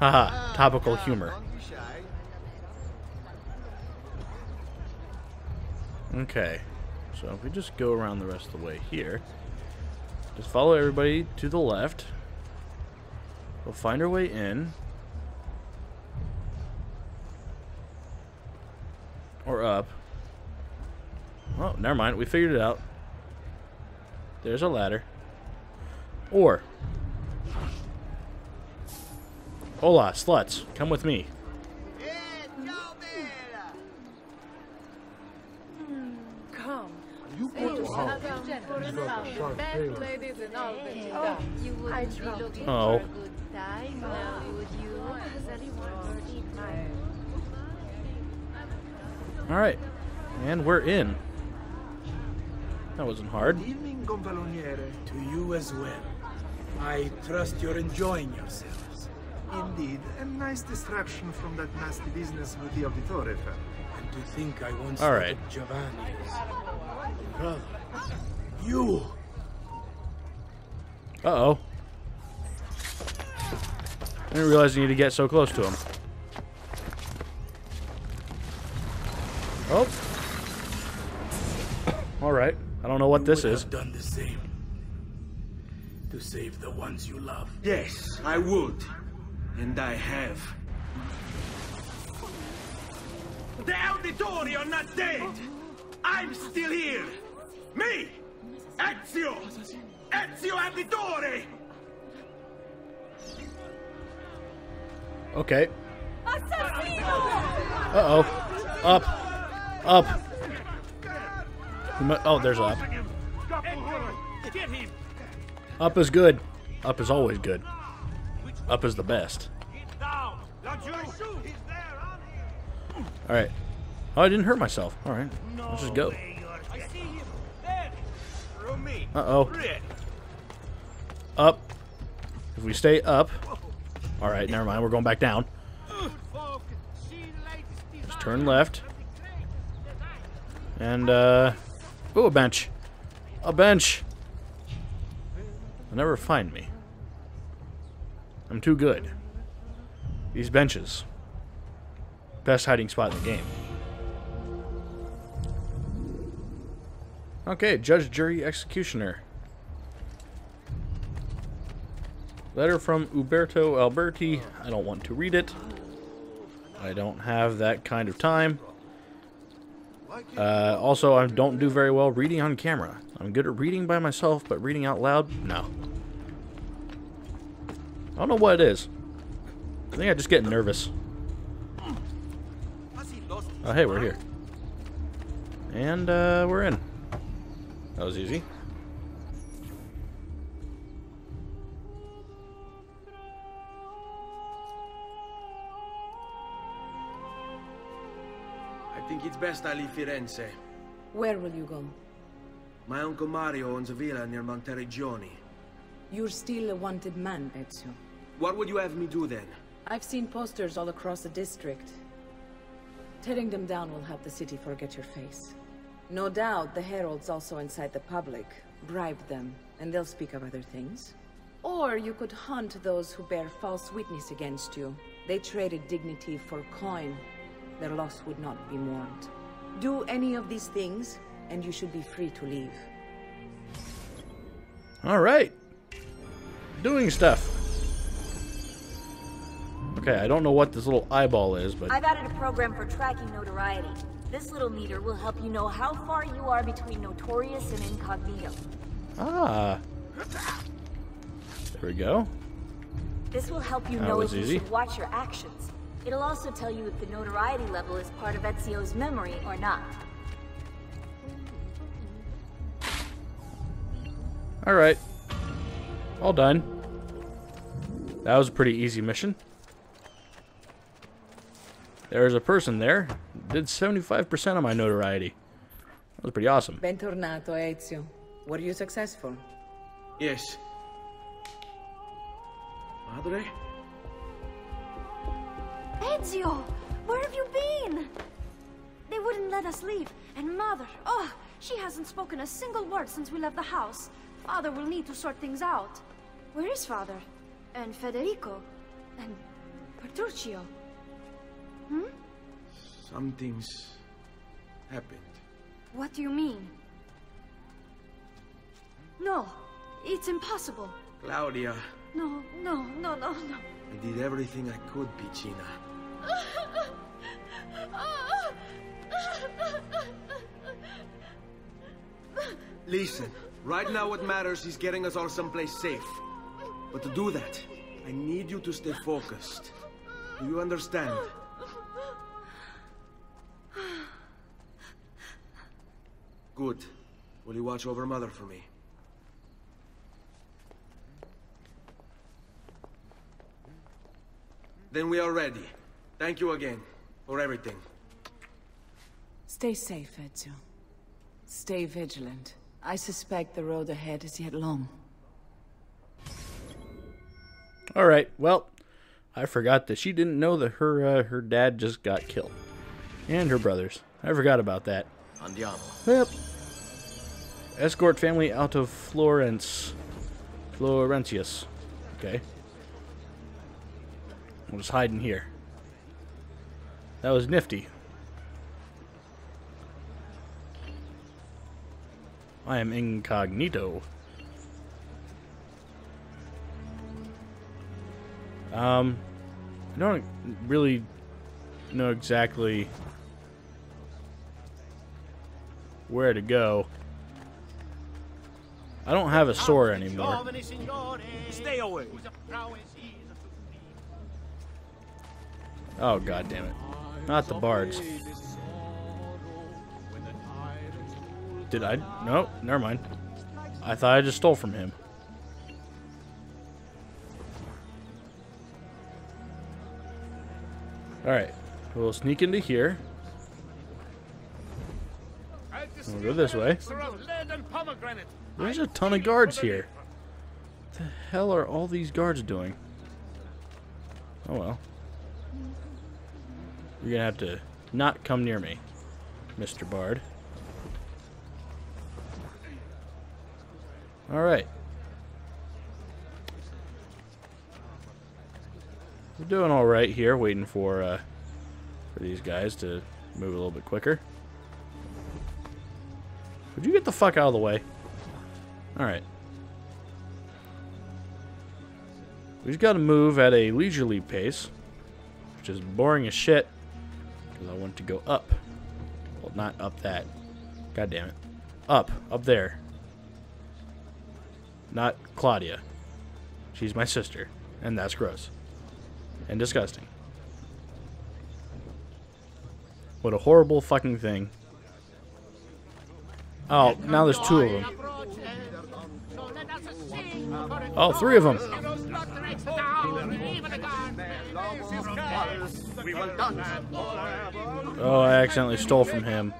Haha, topical humor. Okay, so if we just go around the rest of the way here, just follow everybody to the left. We'll find our way in. Or up. Oh, never mind. We figured it out. There's a ladder. Or. Hola, sluts. Come with me. Come. You put to house. Oh. Alright. And we're in. That wasn't hard. Good evening, Gonfaloniere. To you as well. I trust you're enjoying yourselves. Indeed, a nice distraction from that nasty business with the Auditore family. And to think I once started Giovanni's. Brother. You! Uh-oh. I didn't realize you need to get so close to him. Oh. All right. I don't know what this is. You would have done the same. To save the ones you love. Yes, I would. And I have. The Auditori are not dead. I'm still here. Me, Ezio. Ezio Auditore. Okay. Uh-oh. Up. Up. Oh, there's up. Up is good. Up is always good. Up is the best. Alright. Oh, I didn't hurt myself. Alright. Let's just go. Uh-oh. Up. If we stay up. Alright, never mind. We're going back down. Just turn left. And, ooh, a bench. A bench! They'll never find me. I'm too good. These benches. Best hiding spot in the game. Okay, Judge, Jury, Executioner. Letter from Uberto Alberti. I don't want to read it. I don't have that kind of time. Also, I don't do very well reading on camera. I'm good at reading by myself, but reading out loud, no. I don't know what it is. I think I just get nervous. Oh, hey, we're here. And, we're in. That was easy. I think it's best I leave Firenze. Where will you go? My uncle Mario owns a villa near Monteriggioni. You're still a wanted man, Ezio. What would you have me do then? I've seen posters all across the district. Tearing them down will help the city forget your face. No doubt the heralds also incite the public. Bribe them, and they'll speak of other things. Or you could hunt those who bear false witness against you. They traded dignity for coin. Their loss would not be mourned. Do any of these things, and you should be free to leave. All right. Doing stuff. Okay, I don't know what this little eyeball is, but... I've added a program for tracking notoriety. This little meter will help you know how far you are between notorious and incognito. Ah. There we go. This will help you know if you should watch your actions. It'll also tell you if the notoriety level is part of Ezio's memory or not. Alright. All done. That was a pretty easy mission. There's a person there. Did 75% of my notoriety. That was pretty awesome. Bentornato, Ezio. Were you successful? Yes. Madre? Ezio, where have you been? They wouldn't let us leave, and Mother, oh, she hasn't spoken a single word since we left the house. Father will need to sort things out. Where is Father? And Federico? And Petruccio. Hmm? Something's happened. What do you mean? No, it's impossible. Claudia. No, no, no, no, no. I did everything I could, Pichina. Listen, right now what matters is getting us all someplace safe. But to do that, I need you to stay focused. Do you understand? Good. Will you watch over Mother for me? Then we are ready. Thank you again for everything. Stay safe, Ezio. Stay vigilant. I suspect the road ahead is yet long. All right. Well, I forgot that she didn't know that her dad just got killed, and her brothers. I forgot about that. Andiamo. Yep. Escort family out of Florence. Florentius. Okay. We'll just hide in here. That was nifty. I am incognito. I don't really know exactly where to go. I don't have a sword anymore. Stay away. Oh, god damn it. Not the bards. Did I? No, never mind. I thought I just stole from him. Alright, we'll sneak into here. We'll go this way. There's a ton of guards here. What the hell are all these guards doing? Oh well. You're gonna have to not come near me, Mr. Bard. Alright. We're doing alright here, waiting for these guys to move a little bit quicker. Would you get the fuck out of the way? Alright. We just gotta move at a leisurely pace, which is boring as shit, because I want to go up. Well, not up that. God damn it. Up. Up there. Not Claudia. She's my sister, and that's gross. And disgusting. What a horrible fucking thing. Oh, now there's two of them. Oh, three of them. Oh, I accidentally stole from him.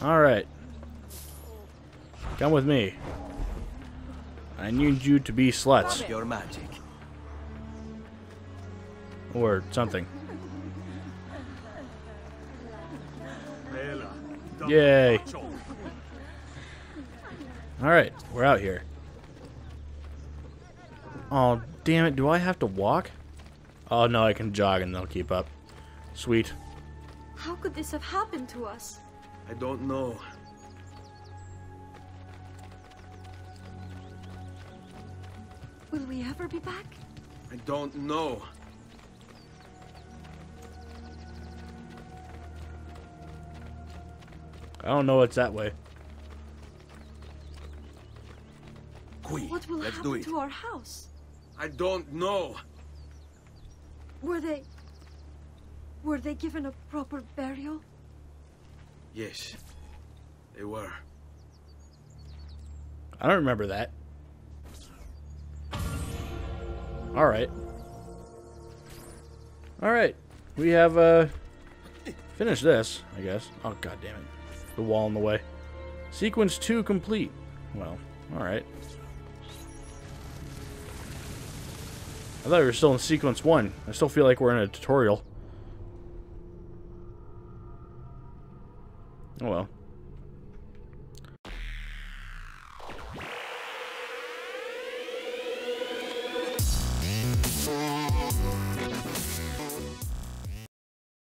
Alright. Come with me. I need you to be sluts. Your magic. Or something. Yay. Alright, we're out here. Oh, damn it. Do I have to walk? Oh, no, I can jog and they'll keep up. Sweet. How could this have happened to us? I don't know. Will we ever be back? I don't know. I don't know what's that way. What will happen to our house? I don't know. Were they given a proper burial? Yes, they were. I don't remember that. Alright. Alright. We have, finished this, I guess. Oh, god damn it. The wall in the way. Sequence 2 complete. Well, alright. I thought we were still in sequence 1. I still feel like we're in a tutorial. Oh well.